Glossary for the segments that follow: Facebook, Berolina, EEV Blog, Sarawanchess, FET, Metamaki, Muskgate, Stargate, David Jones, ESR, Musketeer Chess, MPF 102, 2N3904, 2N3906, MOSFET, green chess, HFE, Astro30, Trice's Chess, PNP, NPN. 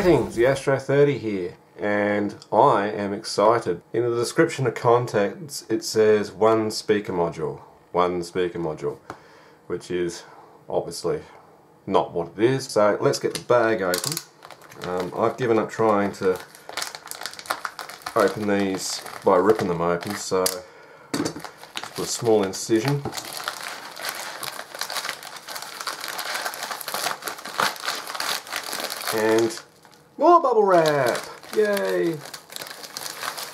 Greetings, the Astro30 here, and I am excited. In the description of contents it says one speaker module, which is obviously not what it is. So let's get the bag open. I've given up trying to open these by ripping them open, so with a small incision. And more bubble wrap! Yay!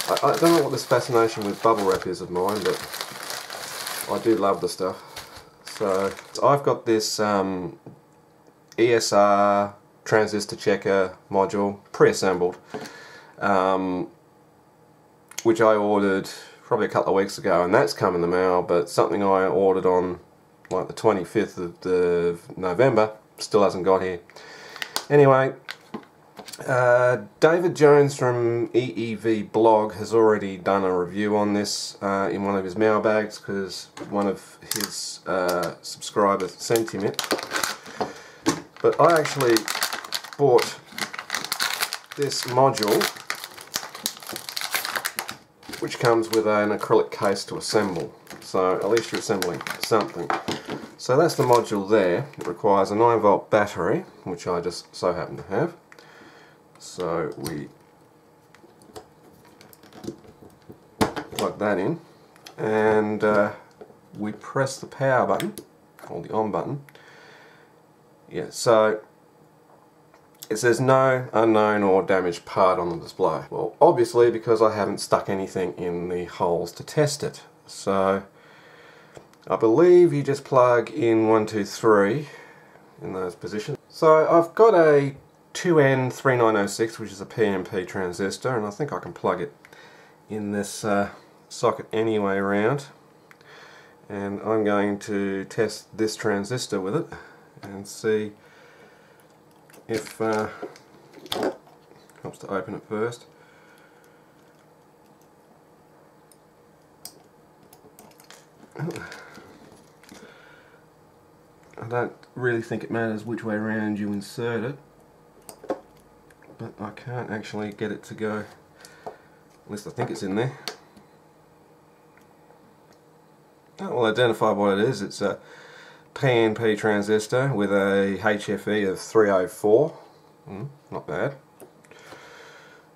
I don't know what this fascination with bubble wrap is of mine, but I do love the stuff. So I've got this ESR transistor checker module pre-assembled, which I ordered probably a couple of weeks ago, and that's come in the mail. But something I ordered on like the 25th of November still hasn't got here. Anyway, David Jones from EEV Blog has already done a review on this in one of his mailbags, because one of his subscribers sent him it. But I actually bought this module, which comes with an acrylic case to assemble. So at least you're assembling something. So that's the module there. It requires a 9-volt battery, which I just so happen to have. So we plug that in, and we press the power button, or the on button. Yeah, so it says no unknown or damaged part on the display. Well, obviously, because I haven't stuck anything in the holes to test it. So I believe you just plug in 1, 2, 3 in those positions. So I've got a 2N3906, which is a PNP transistor, and I think I can plug it in this socket anyway round. And I'm going to test this transistor with it and see if it helps to open it first. Oh. I don't really think it matters which way around you insert it, but I can't actually get it to go, at least I think it's in there. That will identify what it is. It's a PNP transistor with a HFE of 304, not bad.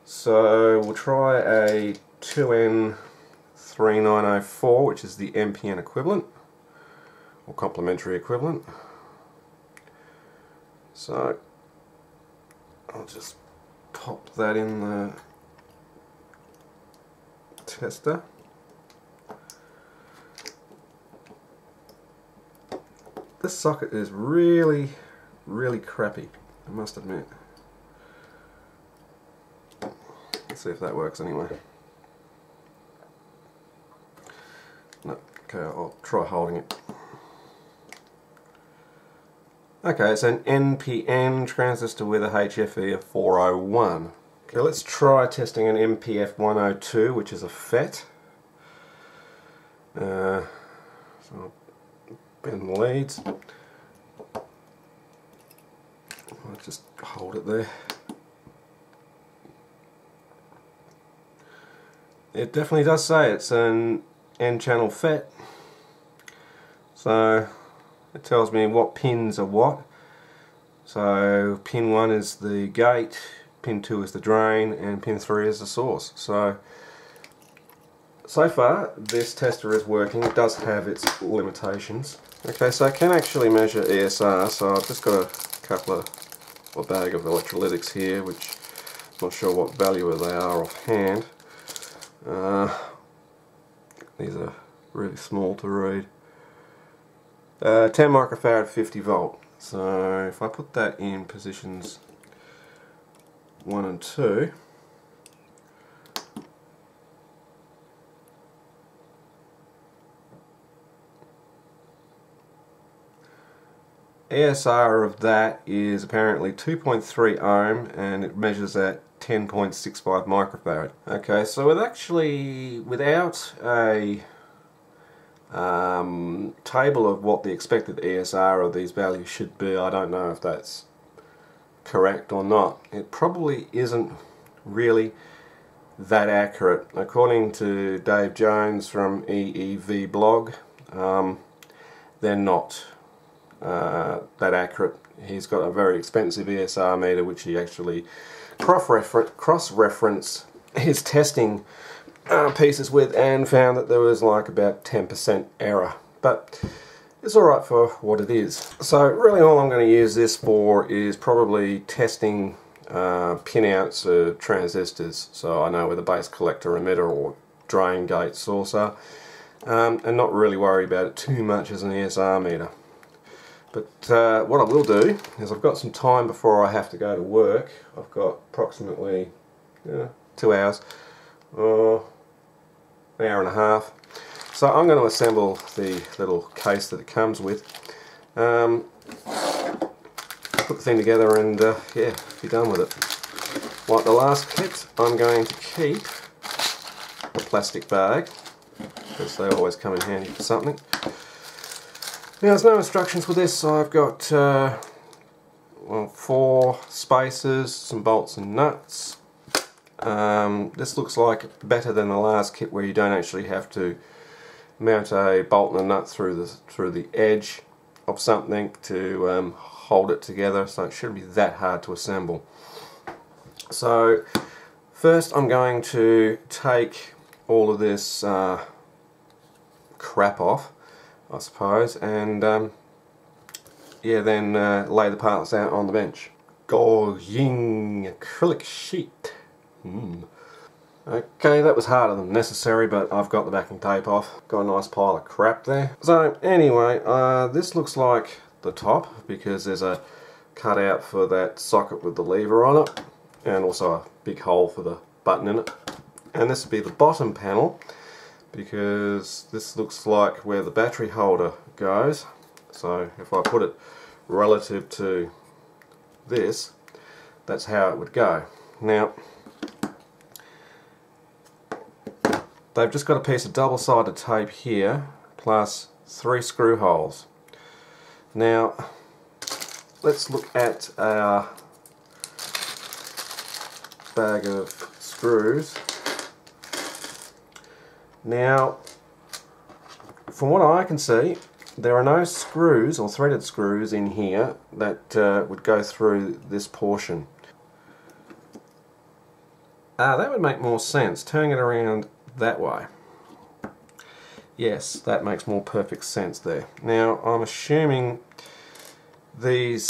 So we'll try a 2N3904, which is the MPN equivalent, or complementary equivalent. So I'll just pop that in the tester. This socket is really, really crappy, I must admit. Let's see if that works anyway. No, okay, I'll try holding it. Okay, it's an NPN transistor with a HFE of 401. Okay, let's try testing an MPF 102, which is a FET. So I'll bend the leads. I'll just hold it there. It definitely does say it's an N-channel FET. So it tells me what pins are what. So pin 1 is the gate, pin 2 is the drain, and pin 3 is the source. So far this tester is working. It does have its limitations. Okay, so I can actually measure ESR, so I've just got a couple of, or bag of electrolytics here, which I'm not sure what value they are offhand. These are really small to read. 10 microfarad, 50 volt. So if I put that in positions 1 and 2, ESR of that is apparently 2.3 ohm, and it measures at 10.65 microfarad. Okay, so with actually without a table of what the expected ESR of these values should be, I don't know if that's correct or not. It probably isn't really that accurate. According to Dave Jones from EEV Blog, they're not that accurate. He's got a very expensive ESR meter which he actually cross-referenced his testing pieces with, and found that there was like about 10% error. But it's alright for what it is. So really all I'm going to use this for is probably testing pinouts of transistors, so I know where the base collector, emitter or drain gate source are, and not really worry about it too much as an ESR meter. But what I will do is, I've got some time before I have to go to work. I've got approximately 2 hours, an hour and a half. So I'm going to assemble the little case that it comes with, put the thing together, and yeah, be done with it. Like the last kit, I'm going to keep the plastic bag, because they always come in handy for something. Now, there's no instructions for this, so I've got well, 4 spacers, some bolts and nuts. This looks like better than the last kit, where you don't actually have to mount a bolt and a nut through the edge of something to hold it together, so it shouldn't be that hard to assemble. So first I'm going to take all of this crap off, I suppose, and yeah, then lay the parts out on the bench. Gorging acrylic sheet. Okay, that was harder than necessary, but I've got the backing tape off. Got a nice pile of crap there. So anyway, this looks like the top, because there's a cutout for that socket with the lever on it, and also a big hole for the button in it. And this would be the bottom panel, because this looks like where the battery holder goes. So if I put it relative to this, that's how it would go. Now, they've just got a piece of double-sided tape here, plus 3 screw holes. Now, let's look at our bag of screws. Now, from what I can see, there are no screws or threaded screws in here that would go through this portion. That would make more sense, turning it around that way. Yes, that makes more perfect sense there. Now, I'm assuming these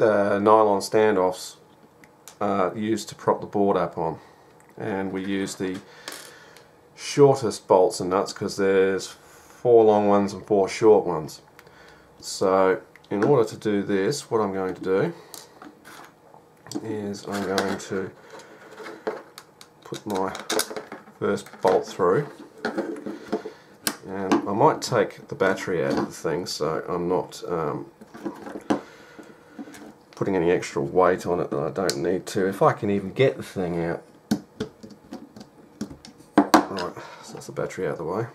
nylon standoffs are used to prop the board up on, and we use the shortest bolts and nuts, because there's 4 long ones and 4 short ones. So in order to do this, what I'm going to do is I'm going to put my first bolt through, and I might take the battery out of the thing, so I'm not putting any extra weight on it that I don't need to, if I can even get the thing out. Right, so that's the battery out of the way.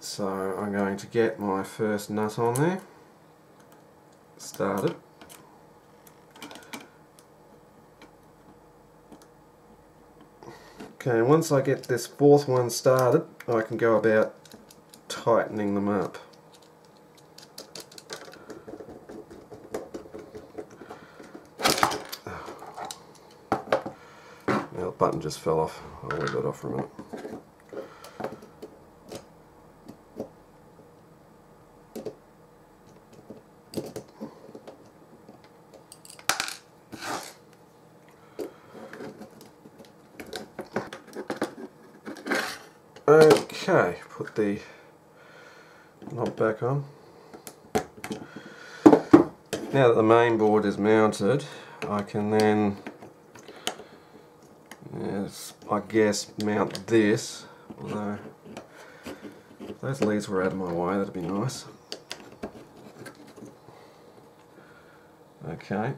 So I'm going to get my first nut on there, started. Okay, once I get this 4th one started, I can go about tightening them up. Button just fell off. I'll leave that off for a minute. Okay, put the knob back on. Now that the main board is mounted, I can then, I guess, mount this, although if those leads were out of my way, that'd be nice. Okay,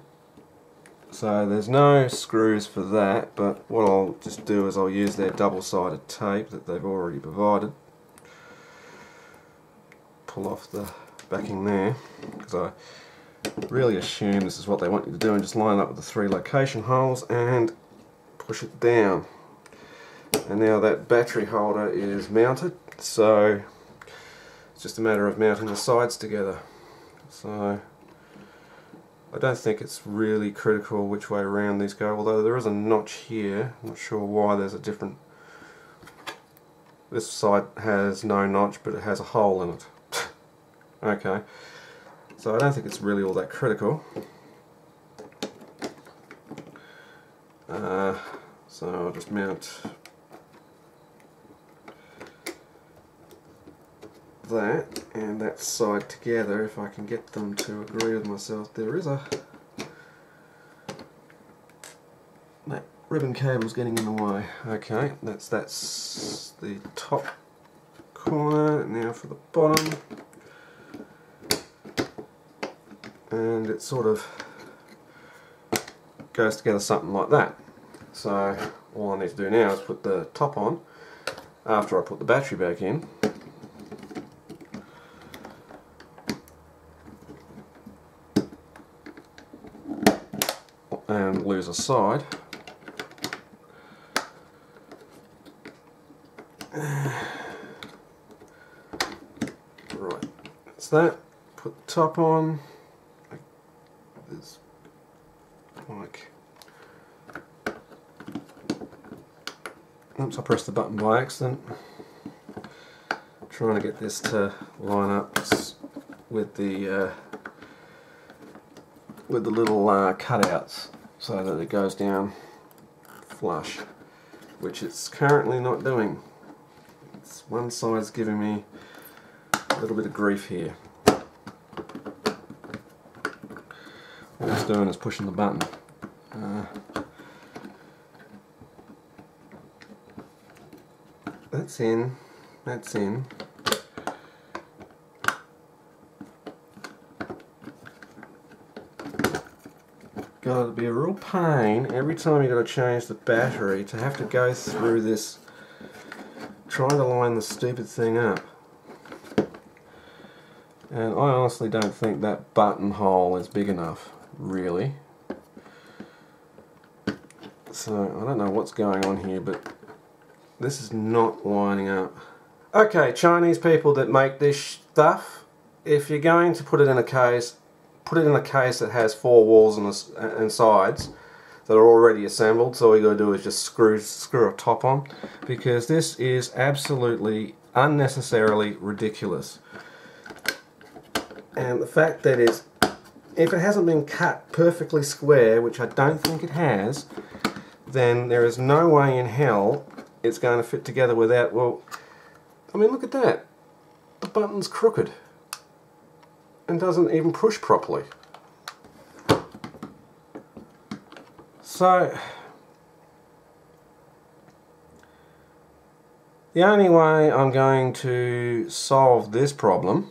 so there's no screws for that, but what I'll just do is I'll use their double-sided tape that they've already provided. Pull off the back in there, because I really assume this is what they want you to do, and just line up with the three location holes and push it down. And now that battery holder is mounted, so it's just a matter of mounting the sides together. So I don't think it's really critical which way around these go, although there is a notch here. I'm not sure why there's a different... This side has no notch, but it has a hole in it. Okay, so I don't think it's really all that critical. So I'll just mount that and that side together if I can get them to agree with myself. There is a... that ribbon cable's getting in the way. Okay, that's the top corner. Now for the bottom, and it sort of goes together something like that. So all I need to do now is put the top on after I put the battery back in. And lose a side. Right, that's that. Put the top on. There's like... Oops, I pressed the button by accident. I'm trying to get this to line up with the little cutouts, so that it goes down flush, which it's currently not doing. It's one side's giving me a little bit of grief here. All it's doing is pushing the button. That's in, that's in. God, it'd be a real pain every time you got to change the battery to have to go through this trying to line the stupid thing up. And I honestly don't think that buttonhole is big enough, really. So I don't know what's going on here, but this is not lining up. Okay, Chinese people that make this stuff, if you're going to put it in a case, put it in a case that has four walls and sides that are already assembled, so all you gotta do is just screw a top on, because this is absolutely unnecessarily ridiculous. And the fact that it's, if it hasn't been cut perfectly square, which I don't think it has, then there is no way in hell it's going to fit together without, well, I mean, look at that. The button's crooked and doesn't even push properly. So the only way I'm going to solve this problem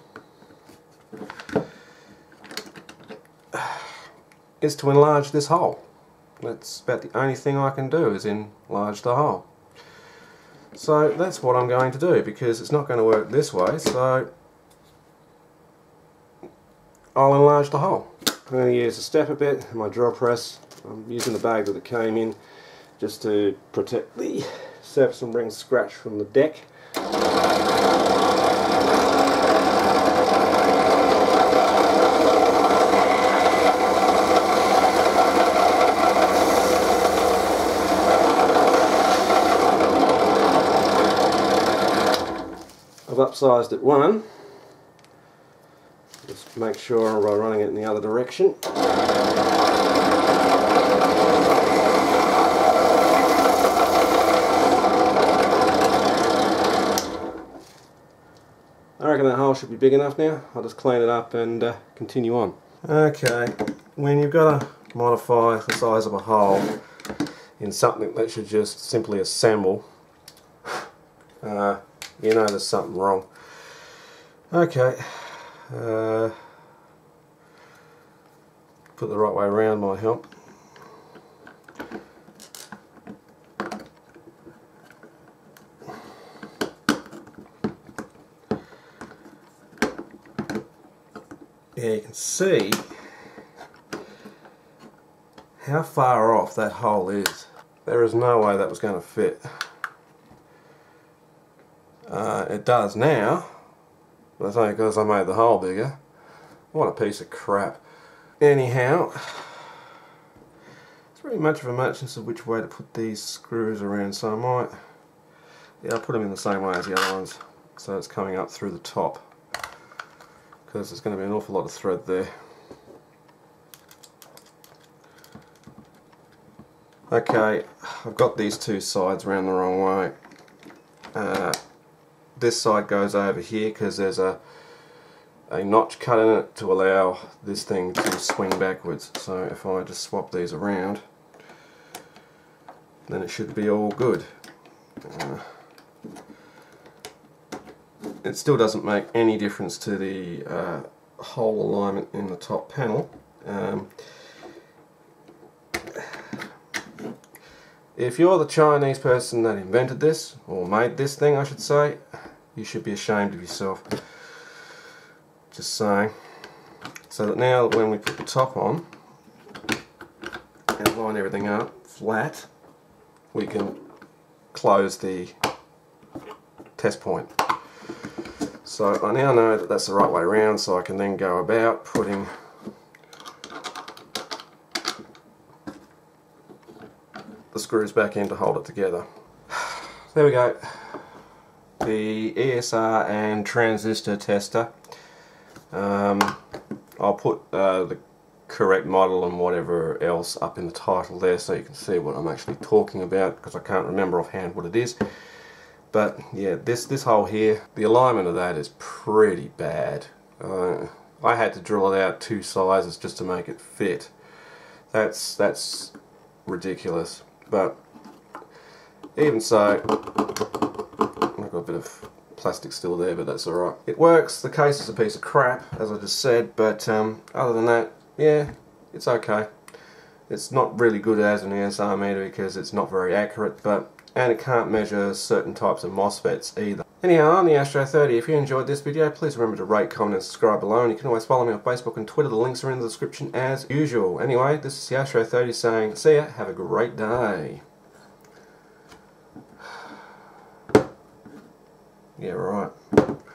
is to enlarge this hole. That's about the only thing I can do, is enlarge the hole. So that's what I'm going to do, because it's not going to work this way, so I'll enlarge the hole. I'm going to use a stepper bit and my drill press. I'm using the bag that it came in just to protect the surface and bring scratch from the deck. I've upsized it one. Just make sure we're running it in the other direction. I reckon that hole should be big enough now. I'll just clean it up and continue on. Okay, when you've got to modify the size of a hole in something that should just simply assemble, you know there's something wrong. Okay. Put the right way around might help. here, you can see how far off that hole is. There is no way that was going to fit. It does now, but that's only because I made the hole bigger. What a piece of crap. Anyhow, it's really much of a matching of which way to put these screws around, so I might, yeah, I'll put them in the same way as the other ones, so it's coming up through the top, because there's going to be an awful lot of thread there. Okay, I've got these two sides around the wrong way. This side goes over here because there's a notch cut in it to allow this thing to swing backwards. So if I just swap these around, then it should be all good. It still doesn't make any difference to the hole alignment in the top panel. If you're the Chinese person that invented this, or made this thing I should say, you should be ashamed of yourself. Just saying. So that now when we put the top on and line everything up flat, we can close the test point. So I now know that that's the right way around, so I can then go about putting the screws back in to hold it together. There we go. The ESR and transistor tester. I'll put the correct model and whatever else up in the title there so you can see what I'm actually talking about, because I can't remember offhand what it is. But yeah, this hole here, the alignment of that is pretty bad. I had to drill it out 2 sizes just to make it fit. That's ridiculous. But even so, I've got a bit of plastic still there, but that's alright. It works. The case is a piece of crap, as I just said, but other than that, yeah, it's okay. It's not really good as an ESR meter because it's not very accurate, but and it can't measure certain types of MOSFETs either. Anyhow, I'm the Astro30. If you enjoyed this video, please remember to rate, comment and subscribe below, and you can always follow me on Facebook and Twitter. The links are in the description as usual. Anyway, this is the Astro30 saying, see ya, have a great day. Yeah, right.